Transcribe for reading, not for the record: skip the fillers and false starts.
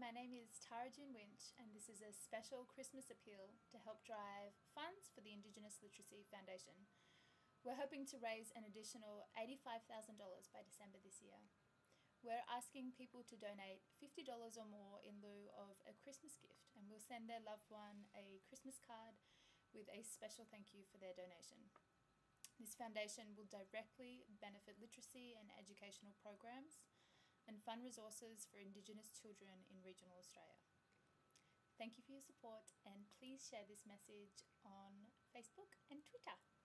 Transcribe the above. my name is Tara June Winch and this is a special Christmas appeal to help drive funds for the Indigenous Literacy Foundation. We're hoping to raise an additional $85,000 by December this year. We're asking people to donate $50 or more in lieu of a Christmas gift, and we'll send their loved one a Christmas card with a special thank you for their donation. This foundation will directly benefit literacy and educational programs and fund resources for Indigenous children in regional Australia. Thank you for your support, and please share this message on Facebook and Twitter.